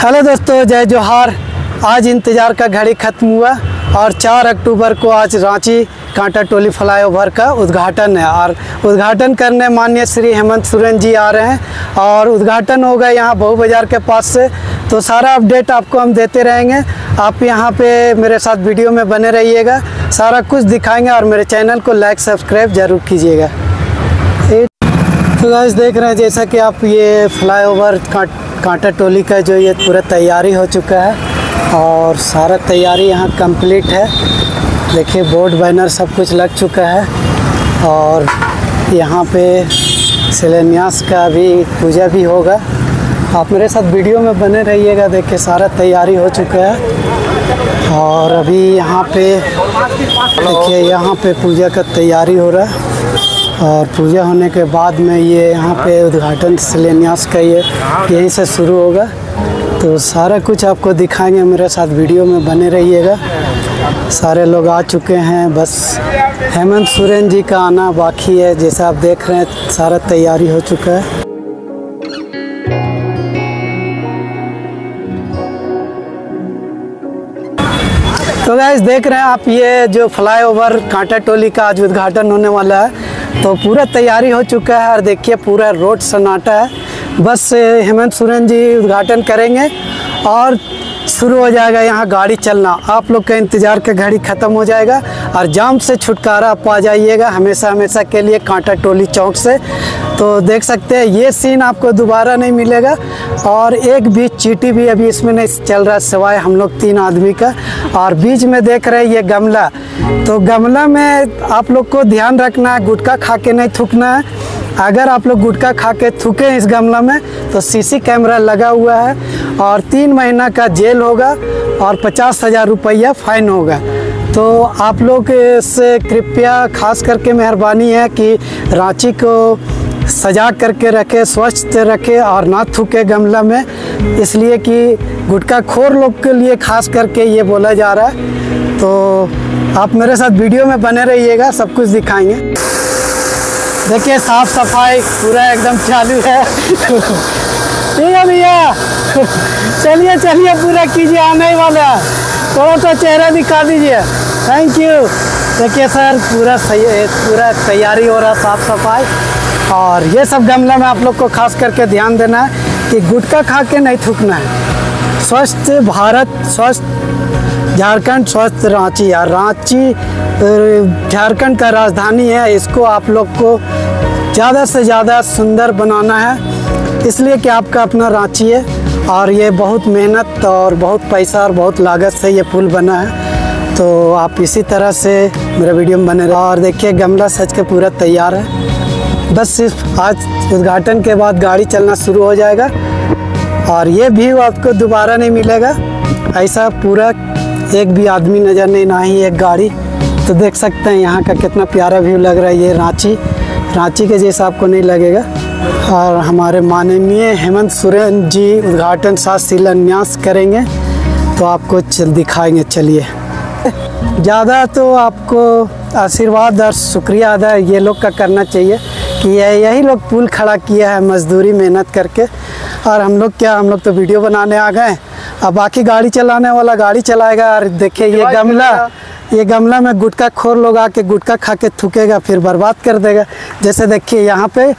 Hello दोस्तों, जय जोहार। आज इंतज़ार का घड़ी ख़त्म हुआ और 4 अक्टूबर को आज रांची कांटा टोली फ्लाईओवर का उद्घाटन है और उद्घाटन करने माननीय श्री हेमंत सोरेन जी आ रहे हैं और उद्घाटन होगा यहाँ बहु बाज़ार के पास से। तो सारा अपडेट आपको हम देते रहेंगे, आप यहाँ पे मेरे साथ वीडियो में बने रहिएगा, सारा कुछ दिखाएँगे और मेरे चैनल को लाइक सब्सक्राइब ज़रूर कीजिएगा। तो गाइस देख रहे हैं जैसा कि आप ये फ्लाईओवर कांटा टोली का जो ये पूरा तैयारी हो चुका है और सारा तैयारी यहाँ कंप्लीट है। देखिए बोर्ड बैनर सब कुछ लग चुका है और यहाँ पे शिलान्यास का भी पूजा भी होगा। आप मेरे साथ वीडियो में बने रहिएगा। देखिए सारा तैयारी हो चुका है और अभी यहाँ पे देखिए यहाँ पे पूजा का तैयारी हो रहा है और पूजा होने के बाद में ये यहाँ पे उद्घाटन शिलान्यास का ये यहीं से शुरू होगा। तो सारा कुछ आपको दिखाएंगे, मेरे साथ वीडियो में बने रहिएगा। सारे लोग आ चुके हैं, बस हेमंत सोरेन जी का आना बाकी है। जैसा आप देख रहे हैं सारा तैयारी हो चुका है। तो गाइस देख रहे हैं आप ये जो फ्लाईओवर कांटा टोली का आज उद्घाटन होने वाला है तो पूरा तैयारी हो चुका है और देखिए पूरा रोड सन्नाटा है। बस हेमंत सोरेन जी उद्घाटन करेंगे और शुरू हो जाएगा यहाँ गाड़ी चलना। आप लोग का इंतज़ार का घड़ी ख़त्म हो जाएगा और जाम से छुटकारा पा जाइएगा हमेशा हमेशा के लिए कांटा टोली चौक से। तो देख सकते हैं ये सीन आपको दोबारा नहीं मिलेगा और एक बीच चीटी भी अभी इसमें नहीं चल रहा सिवाय हम लोग 3 आदमी का। और बीच में देख रहे हैं ये गमला, तो गमला में आप लोग को ध्यान रखना है, गुटखा खा के नहीं थूकना है। अगर आप लोग गुटखा खा के थूकें इस गमला में तो सीसी कैमरा लगा हुआ है और 3 महीना का जेल होगा और 50,000 रुपया फ़ाइन होगा। तो आप लोग से कृपया खास करके मेहरबानी है कि रांची को सजा करके रखे, स्वच्छ रखे और ना थूके गमला में, इसलिए कि गुटखा खोर लोग के लिए खास करके ये बोला जा रहा है। तो आप मेरे साथ वीडियो में बने रहिएगा, सब कुछ दिखाएंगे। देखिए साफ सफाई पूरा एकदम चालू है। ठीक है भैया, चलिए चलिए पूरा कीजिए, आने वाला थोड़ा सा चेहरा दिखा दीजिए। Thank you. देखिए सर पूरा सही पूरा तैयारी हो रहा साफ सफाई। और ये सब गमला में आप लोग को खास करके ध्यान देना है कि गुटखा खा के नहीं थूकना है। स्वस्थ भारत, स्वस्थ झारखंड, स्वस्थ रांची। यार रांची झारखंड का राजधानी है, इसको आप लोग को ज़्यादा से ज़्यादा सुंदर बनाना है, इसलिए कि आपका अपना रांची है और ये बहुत मेहनत और बहुत पैसा और बहुत लागत से ये पुल बना है। तो आप इसी तरह से मेरा वीडियो में बने रहे। और देखिए गमला सच के पूरा तैयार है, बस सिर्फ आज उद्घाटन के बाद गाड़ी चलना शुरू हो जाएगा और ये व्यू आपको दोबारा नहीं मिलेगा ऐसा, पूरा एक भी आदमी नज़र नहीं, ना ही एक गाड़ी। तो देख सकते हैं यहाँ का कितना प्यारा व्यू लग रहा है। ये रांची, रांची के जैसा आपको नहीं लगेगा। और हमारे माननीय हेमंत सोरेन जी उद्घाटन साथ शिलान्यास करेंगे तो आपको दिखाएंगे। चलिए ज़्यादा तो आपको आशीर्वाद और शुक्रिया अदा ये लोग का करना चाहिए कि यही लोग पुल खड़ा किया है मजदूरी मेहनत करके। और हम लोग तो वीडियो बनाने आ गए, अब बाकी गाड़ी चलाने वाला गाड़ी चलाएगा। और देखिए ये गमला में गुटखा खोर लोग आके गुटखा खा के थूकेगा फिर बर्बाद कर देगा। जैसे देखिए यहाँ पे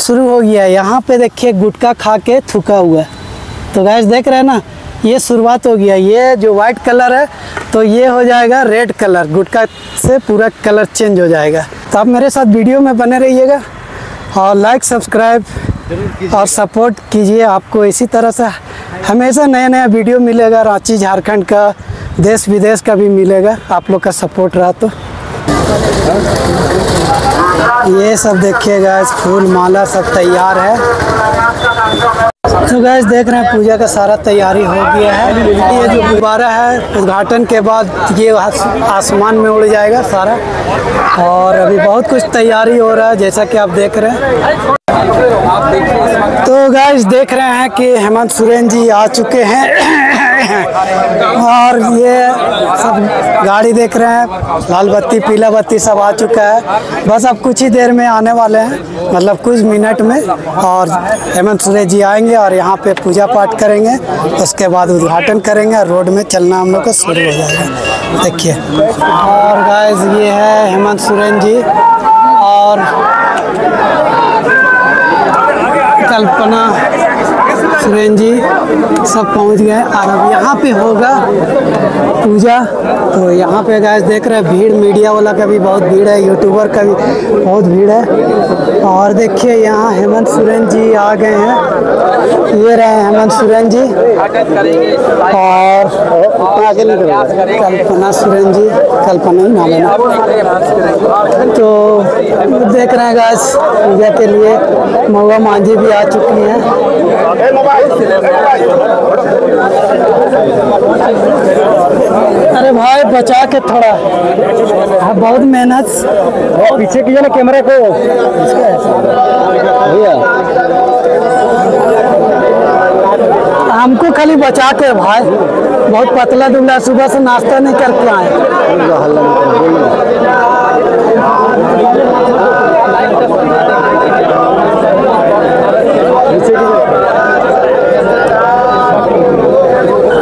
शुरू हो गया है, यहाँ पे देखिए गुटखा खा के थूका हुआ है। तो गैस देख रहे हैं ना, ये शुरुआत हो गया। ये जो वाइट कलर है तो ये हो जाएगा रेड कलर, गुटखा से पूरा कलर चेंज हो जाएगा। तो आप मेरे साथ वीडियो में बने रहिएगा और लाइक सब्सक्राइब और सपोर्ट कीजिए। आपको इसी तरह से हमेशा नया नया वीडियो मिलेगा, रांची झारखंड का, देश विदेश का भी मिलेगा। आप लोग का सपोर्ट रहा तो ये सब देखिएगा, इस फूल माला सब तैयार है। तो गैस देख रहे हैं पूजा का सारा तैयारी हो गया है। ये जो गुब्बारा है उद्घाटन के बाद ये आसमान में उड़ जाएगा सारा। और अभी बहुत कुछ तैयारी हो रहा है जैसा कि आप देख रहे हैं। तो गैस देख रहे हैं कि हेमंत सोरेन जी आ चुके हैं। हैं और ये सब गाड़ी देख रहे हैं, लाल बत्ती पीला बत्ती सब आ चुका है। बस अब कुछ ही देर में आने वाले हैं, मतलब कुछ मिनट में, और हेमंत सोरेन जी आएंगे और यहाँ पे पूजा पाठ करेंगे, उसके बाद उद्घाटन करेंगे और रोड में चलना हम लोग को शुरू हो जाएगा। देखिए और गाइस ये है हेमंत सोरेन जी और कल्पना सोरेन जी सब पहुंच गए और अब यहाँ पे होगा पूजा। तो यहाँ पे गाइस देख रहे हैं भीड़, मीडिया वाला का भी बहुत भीड़ है, यूट्यूबर का भी बहुत भीड़ है। और देखिए यहाँ हेमंत सोरेन जी आ गए हैं, ये रहे हेमंत सोरेन जी और कल्पना सोरेन जी, कल्पना नाम है। तो देख रहे हैं गाइस पूजा के लिए महुआ मांझी भी आ चुकी हैं। अरे भाई बचा के थोड़ा, बहुत मेहनत, पीछे किया ना कैमरा को हमको, खाली बचा के भाई, बहुत पतला दुबला, सुबह से नाश्ता नहीं करके आए।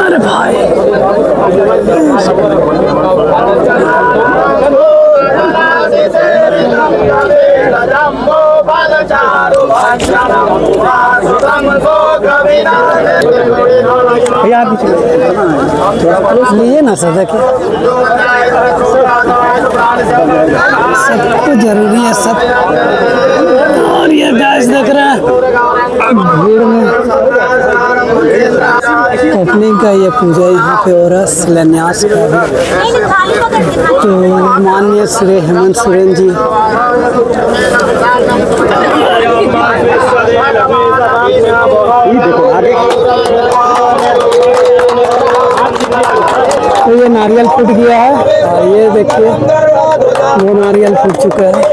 अरे भाई ये ना सर, देखिए सबको जरूरी है सब। और ये गाइस देख रहे हैं भीड़ में ओपनिंग का ये पूजा यहाँ पे हो रहा है, शिलान्यास का है। तो माननीय श्री हेमंत सोरेन जी तो ये नारियल फूट गया है और ये देखिए वो नारियल फूट चुका है।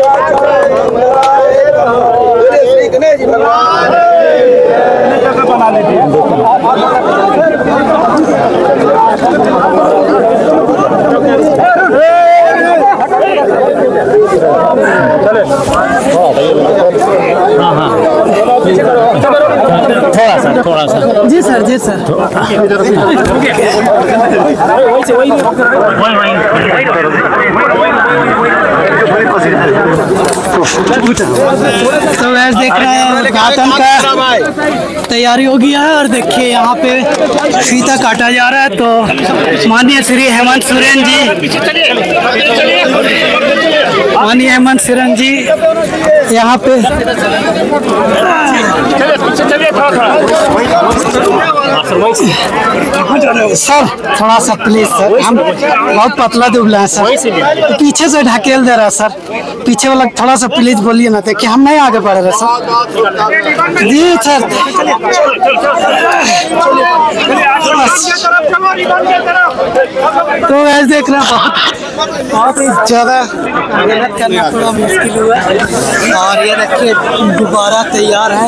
थोड़ा सा जी सर तो वैसे देख रहे हैं उद्घाटन का तैयारी हो गया है और देखिए यहाँ पे फीता काटा जा रहा है। तो माननीय श्री हेमंत सोरेन जी यहाँ पे सर थोड़ा सा प्लीज सर, हम बहुत पतला दुबला है सर, पीछे से ढकेल दे रहा है सर, पीछे वाला थोड़ा सा प्लीज बोलिए ना, देखिए हम नहीं आगे बढ़ रहे सर जी सर। तो वैसे देख रहे हैं बहुत ज़्यादा मेहनत करना थोड़ा मुश्किल हुआ और ये देखिए दोबारा तैयार है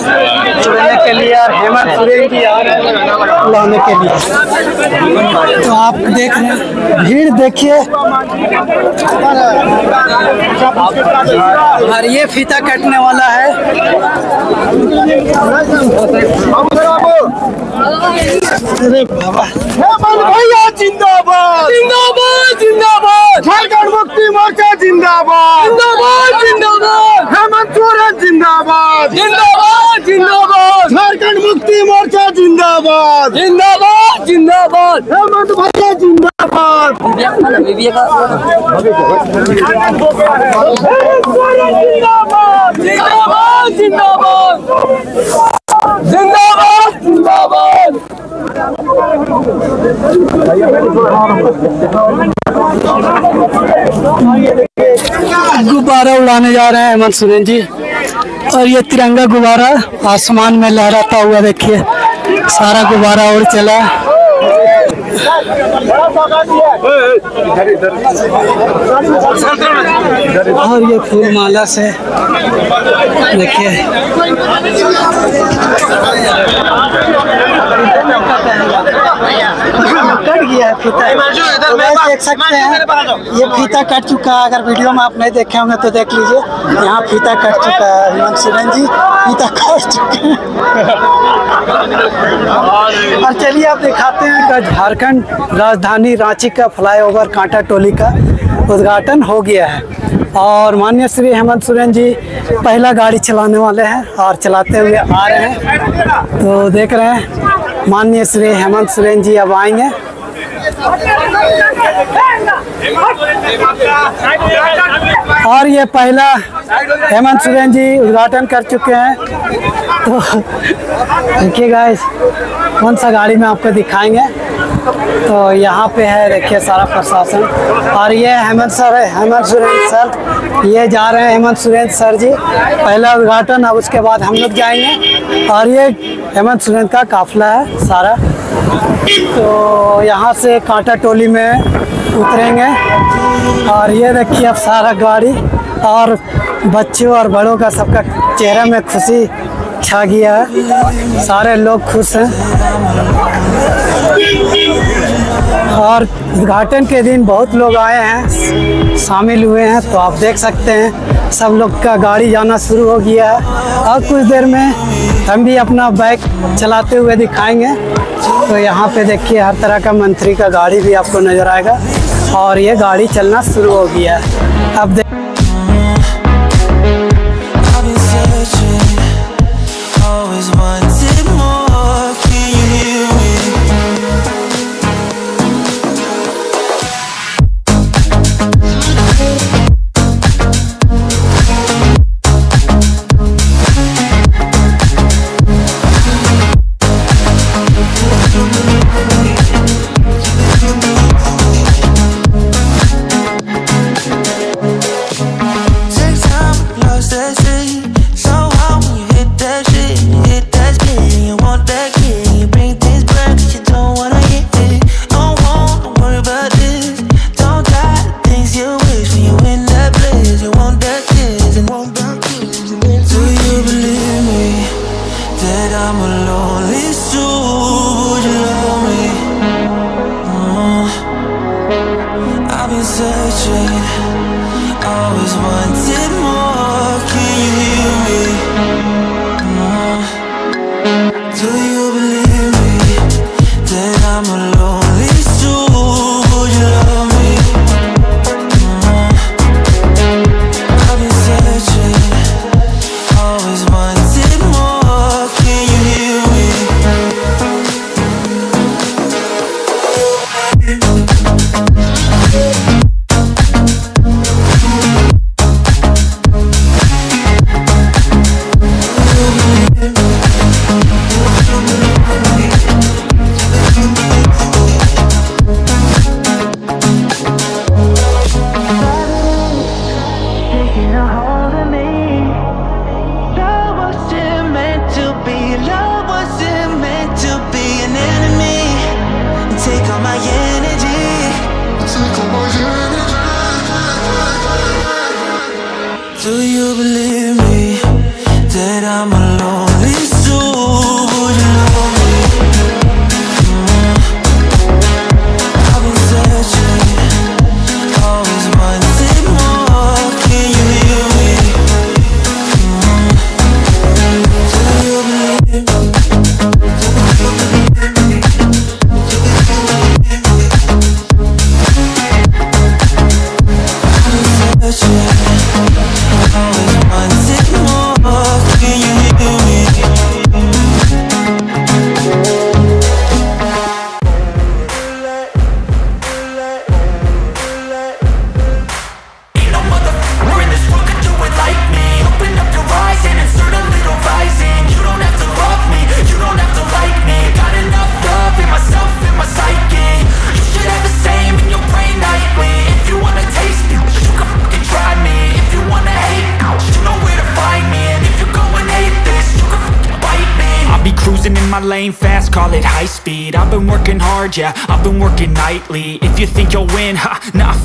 चढ़ने के लिए और हेमंत सोरेन जी आ रहे हैं लाने के लिए। तो आप देख रहे हैं भीड़ देखिए और ये फीता कटने वाला है। अरे बाबा भैया जिंदाबाद जिंदाबाद जिंदाबाद, झारखंड मुक्ति मोर्चा जिंदाबाद जिंदाबाद जिंदाबाद, हेमंत सोरेन जिंदाबाद जिंदाबाद जिंदाबाद, झारखंड मुक्ति मोर्चा जिंदाबाद जिंदाबाद जिंदाबाद, हेमंत भैया जिंदाबाद। जिंदाबाद जिंदाबाद जिंदाबाद जिंदाबाद। गुब्बारा उड़ाने जा रहे हैं हेमंत सोरेन जी और ये तिरंगा गुब्बारा आसमान में लहराता हुआ देखिए सारा गुब्बारा उड़ चला। और ये फूल माला से देखिए देख सकते हैं, ये फीता कट चुका है। अगर वीडियो में आप नहीं देखे होंगे तो देख लीजिए, यहाँ फीता कट चुका है। हेमंत सोरेन जी फीता कट चुके हैं। और चलिए आप दिखाते हैं कि झारखंड राजधानी रांची का फ्लाईओवर कांटा टोली का उद्घाटन हो गया है और माननीय श्री हेमंत सोरेन जी पहला गाड़ी चलाने वाले हैं और चलाते हुए आ रहे हैं। तो देख रहे हैं माननीय श्री हेमंत सोरेन जी अब आएंगे। और ये पहला हेमंत सोरेन जी उद्घाटन कर चुके हैं। तो देखिए गाइस कौन सा गाड़ी में आपको दिखाएंगे। तो यहाँ पे है देखिए सारा प्रशासन और ये हेमंत सोरेन सर ये जा रहे हैं। हेमंत सोरेन सर जी पहला उद्घाटन, अब उसके बाद हम लोग जाएंगे। और ये हेमंत सोरेन का काफिला है सारा। तो यहाँ से कांटा टोली में उतरेंगे और ये देखिए अब सारा गाड़ी और बच्चों और बड़ों का सबका चेहरा में खुशी छा गया है, सारे लोग खुश हैं। और उद्घाटन के दिन बहुत लोग आए हैं, शामिल हुए हैं। तो आप देख सकते हैं सब लोग का गाड़ी जाना शुरू हो गया है और कुछ देर में हम भी अपना बाइक चलाते हुए दिखाएंगे। तो यहाँ पे देखिए हर तरह का मंत्री का गाड़ी भी आपको नज़र आएगा और ये गाड़ी चलना शुरू हो गया है। अब देख driving in my lane fast, call it high speed. I've been working hard, yeah, I've been working nightly. If you think you'll win, ha, nah,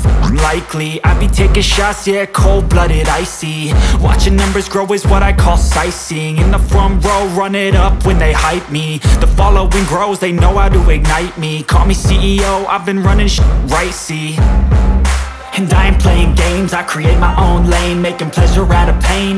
likely. I be taking shots, yeah, cold-blooded, icy. Watching numbers grow is what I call sightseeing. In the front row, run it up when they hype me. The following grows, they know how to ignite me. Call me CEO, I've been running shit right, see. And I ain't playing games, I create my own lane, making pleasure out of pain,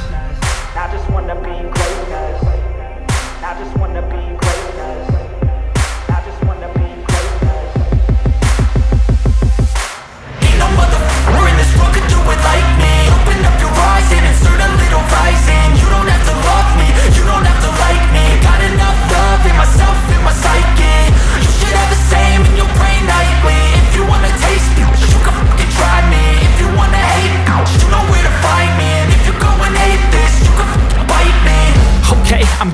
I just wanna be greatness, I just wanna be greatness. I'm